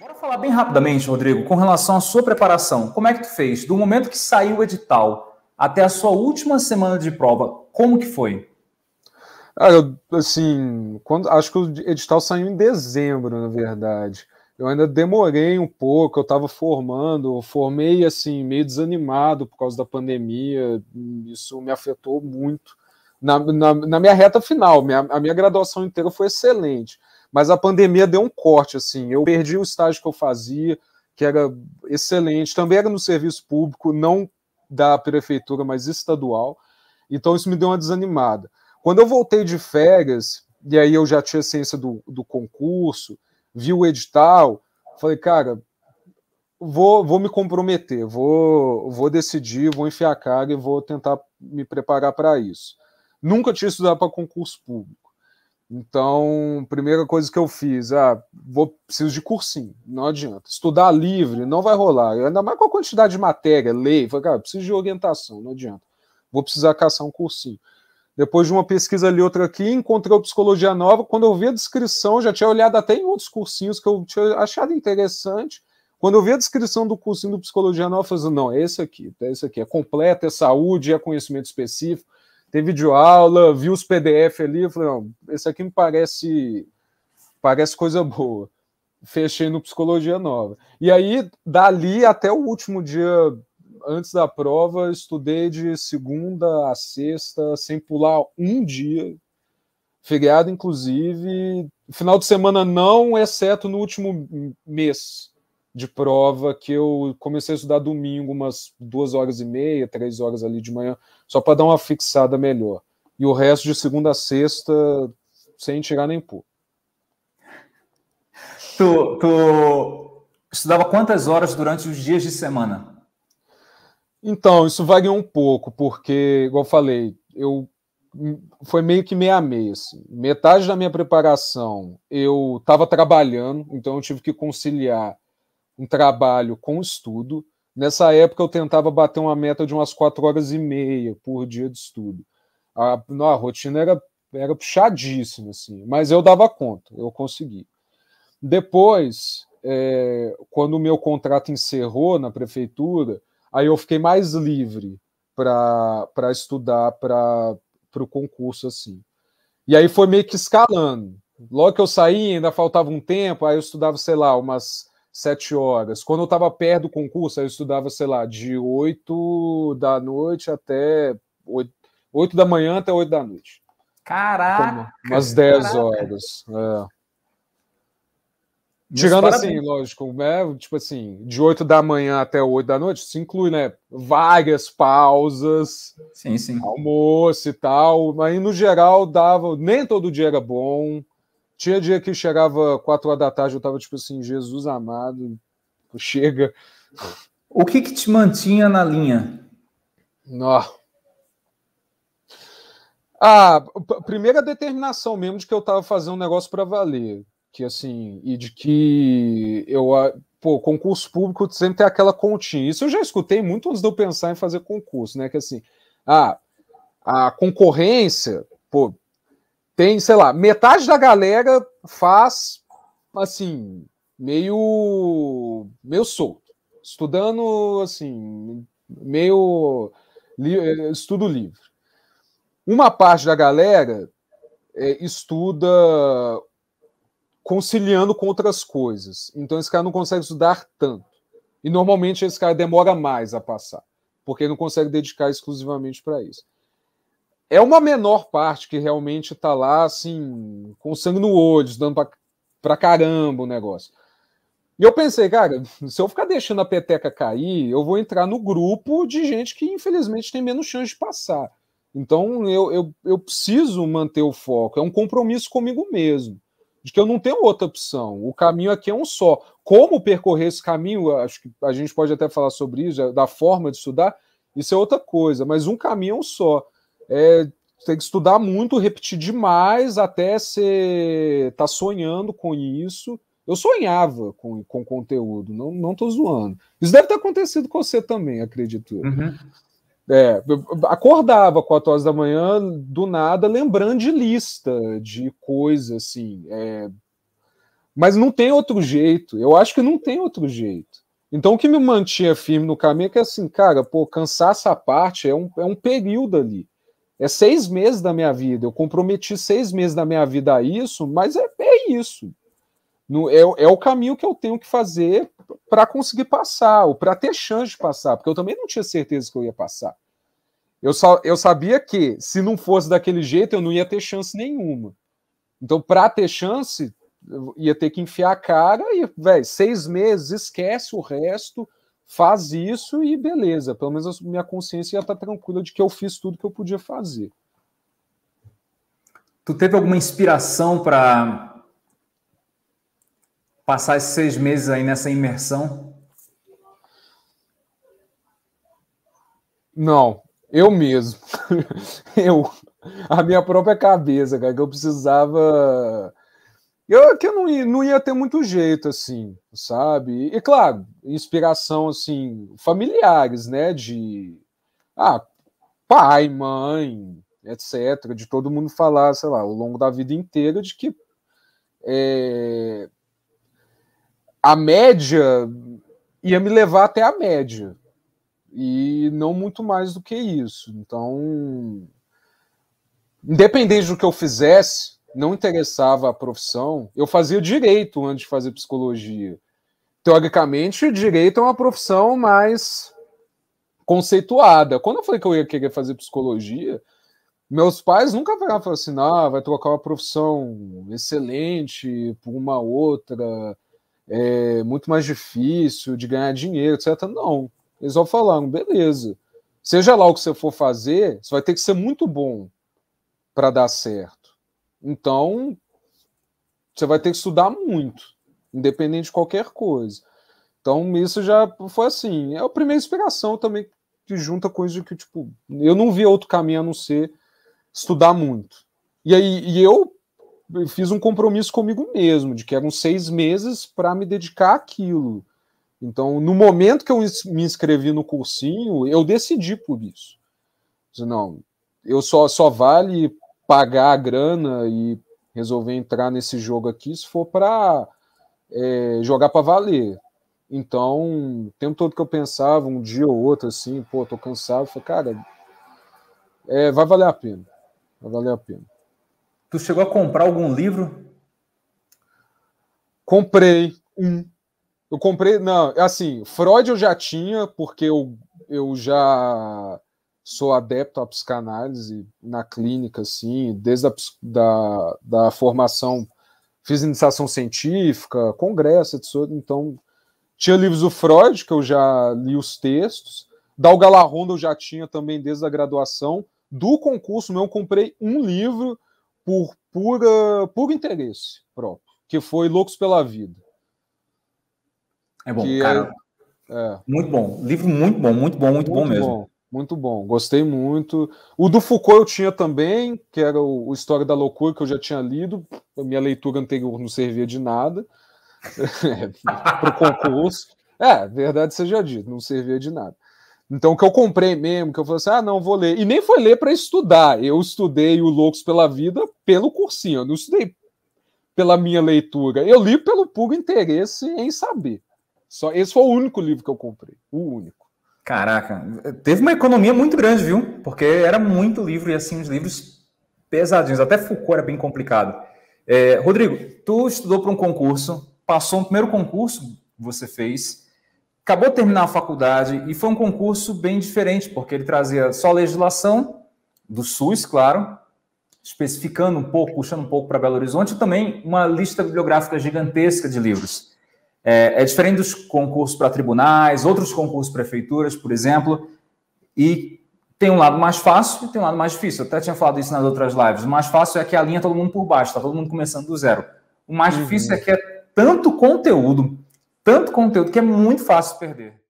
Bora falar bem rapidamente, Rodrigo, com relação à sua preparação. Como é que tu fez? Do momento que saiu o edital até a sua última semana de prova, como que foi? Ah, acho que o edital saiu em dezembro, na verdade. Eu ainda demorei um pouco, eu estava formei assim, meio desanimado por causa da pandemia, isso me afetou muito. Na minha reta final, a minha graduação inteira foi excelente, mas a pandemia deu um corte, assim, eu perdi o estágio que eu fazia, que era excelente, também era no serviço público, não da prefeitura, mas estadual, então isso me deu uma desanimada. Quando eu voltei de férias, e aí eu já tinha ciência do concurso, vi o edital, falei, cara, vou me comprometer, vou decidir, vou enfiar a cara e vou tentar me preparar para isso. Nunca tinha estudado para concurso público. Então, primeira coisa que eu fiz, preciso de cursinho, não adianta. Estudar livre, não vai rolar. Ainda mais com a quantidade de matéria, lei, falei, cara, preciso de orientação, não adianta. Vou precisar caçar um cursinho. Depois de uma pesquisa ali, outra aqui, encontrei o Psicologia Nova. Quando eu vi a descrição, já tinha olhado até em outros cursinhos que eu tinha achado interessante. Quando eu vi a descrição do cursinho do Psicologia Nova, eu falei, não, é esse aqui. É completo, é saúde, é conhecimento específico. Tem videoaula, vi os PDF ali, falei, não, esse aqui me parece coisa boa. Fechei no Psicologia Nova. E aí, dali até o último dia antes da prova, estudei de segunda a sexta, sem pular um dia, feriado inclusive, final de semana não, exceto no último mês de prova, que eu comecei a estudar domingo, umas 2h30, 3h ali de manhã, só para dar uma fixada melhor. E o resto de segunda a sexta, sem tirar nem pôr. Tu estudava quantas horas durante os dias de semana? Então, isso varia um pouco, porque, igual eu falei, foi meio que meia a meia, assim. Metade da minha preparação eu estava trabalhando, então eu tive que conciliar um trabalho com estudo. Nessa época eu tentava bater uma meta de umas 4h30 por dia de estudo. A rotina era puxadíssima, assim, mas eu dava conta, eu consegui. Depois, quando o meu contrato encerrou na prefeitura, aí eu fiquei mais livre para estudar para o concurso, assim. E aí foi meio que escalando. Logo que eu saí, ainda faltava um tempo, aí eu estudava, sei lá, umas 7h. Quando eu estava perto do concurso, aí eu estudava, sei lá, de 8h até 8h até 8h. Caraca! Como? Umas 10 horas. É. Tirando assim, lógico, né? Tipo assim, de 8h até 8h, isso inclui, né? Várias pausas, sim. Almoço e tal, mas no geral dava, nem todo dia era bom. Tinha dia que chegava 4h da tarde, eu tava tipo assim, Jesus amado, chega. O que te mantinha na linha? Nossa. Primeira determinação mesmo de que eu tava fazendo um negócio para valer. Que assim, e de que eu, concurso público sempre tem aquela continha. Isso eu já escutei muito antes de eu pensar em fazer concurso, né? Que assim, a concorrência, tem, sei lá, metade da galera faz, assim, meio solto, estudando, assim, meio estudo livre. Uma parte da galera estuda conciliando com outras coisas. Então, esse cara não consegue estudar tanto. E, normalmente, esse cara demora mais a passar, porque ele não consegue dedicar exclusivamente para isso. É uma menor parte que realmente está lá, assim, com sangue no olho, estudando para caramba o negócio. E eu pensei, cara, se eu ficar deixando a peteca cair, eu vou entrar no grupo de gente que, infelizmente, tem menos chance de passar. Então, eu preciso manter o foco. É um compromisso comigo mesmo, de que eu não tenho outra opção, o caminho aqui é um só. Como percorrer esse caminho, acho que a gente pode até falar sobre isso, da forma de estudar, isso é outra coisa, mas um caminho é um só. Tem que estudar muito, repetir demais, até você tá sonhando com isso. Eu sonhava com conteúdo, não tô zoando. Isso deve ter acontecido com você também, acredito. Uhum. Acordava 4h da manhã, do nada, lembrando de lista, de coisa, assim. Mas não tem outro jeito. Eu acho que não tem outro jeito. Então, o que me mantinha firme no caminho é que, assim, cara, pô, cansaço à parte é um período ali. É 6 meses da minha vida. Eu comprometi 6 meses da minha vida a isso, mas é isso. É o caminho que eu tenho que fazer para conseguir passar, ou para ter chance de passar, porque eu também não tinha certeza que eu ia passar. Eu sabia que, se não fosse daquele jeito, eu não ia ter chance nenhuma. Então, para ter chance, eu ia ter que enfiar a cara e, velho, 6 meses, esquece o resto, faz isso e beleza. Pelo menos a minha consciência ia estar tranquila de que eu fiz tudo que eu podia fazer. Tu teve alguma inspiração para passar esses 6 meses aí nessa imersão? Não, eu mesmo. A minha própria cabeça, cara, que eu precisava... que eu não ia ter muito jeito, assim, sabe? E, claro, inspiração, assim, familiares, né? De pai, mãe, etc. De todo mundo falar, sei lá, ao longo da vida inteira de que... a média ia me levar até a média, e não muito mais do que isso. Então, independente do que eu fizesse, não interessava a profissão. Eu fazia direito antes de fazer psicologia. Teoricamente, direito é uma profissão mais conceituada. Quando eu falei que eu ia querer fazer psicologia, meus pais nunca falaram assim, vai trocar uma profissão excelente por uma outra... muito mais difícil de ganhar dinheiro, etc. Não, eles vão falar, beleza, seja lá o que você for fazer, você vai ter que ser muito bom para dar certo. Então, você vai ter que estudar muito, independente de qualquer coisa. Então, isso já foi assim, é a primeira inspiração também, que junta coisa de que, tipo, eu não vi outro caminho a não ser estudar muito. E eu fiz um compromisso comigo mesmo, de que eram 6 meses para me dedicar àquilo. Então, no momento que eu me inscrevi no cursinho, eu decidi por isso. Não, eu só vale pagar a grana e resolver entrar nesse jogo aqui se for para jogar para valer. Então, o tempo todo que eu pensava, um dia ou outro, assim, pô, tô cansado, eu falei, cara, vai valer a pena, vai valer a pena. Tu chegou a comprar algum livro? Comprei um. Eu comprei, não, assim, Freud eu já tinha, porque eu já sou adepto à psicanálise na clínica, assim, desde da formação, fiz iniciação científica, congresso, etc. Então, tinha livros do Freud, que eu já li os textos, da Algala Ronda eu já tinha também desde a graduação, do concurso meu eu comprei um livro, por puro interesse próprio, que foi Loucos pela Vida. É bom, cara. Muito bom. Livro muito bom mesmo. Muito bom, gostei muito. O do Foucault eu tinha também, que era o História da Loucura, que eu já tinha lido. A minha leitura anterior não servia de nada para o concurso. Verdade seja dita, não servia de nada. Então, o que eu comprei mesmo, que eu falei assim, não, vou ler. E nem foi ler para estudar. Eu estudei o Loucos pela Vida pelo cursinho. Eu não estudei pela minha leitura. Eu li pelo puro interesse em saber. Só, esse foi o único livro que eu comprei. O único. Caraca. Teve uma economia muito grande, viu? Porque era muito livro e, assim, uns livros pesadinhos. Até Foucault era bem complicado. Rodrigo, tu estudou para um concurso, passou no primeiro concurso que você fez... Acabou de terminar a faculdade e foi um concurso bem diferente, porque ele trazia só legislação do SUS, claro, especificando um pouco, puxando um pouco para Belo Horizonte, e também uma lista bibliográfica gigantesca de livros. É diferente dos concursos para tribunais, outros concursos para prefeituras, por exemplo, e tem um lado mais fácil e tem um lado mais difícil. Eu até tinha falado isso nas outras lives. O mais fácil é que alinha todo mundo por baixo, está todo mundo começando do zero. O mais difícil é que é tanto conteúdo que é muito fácil perder.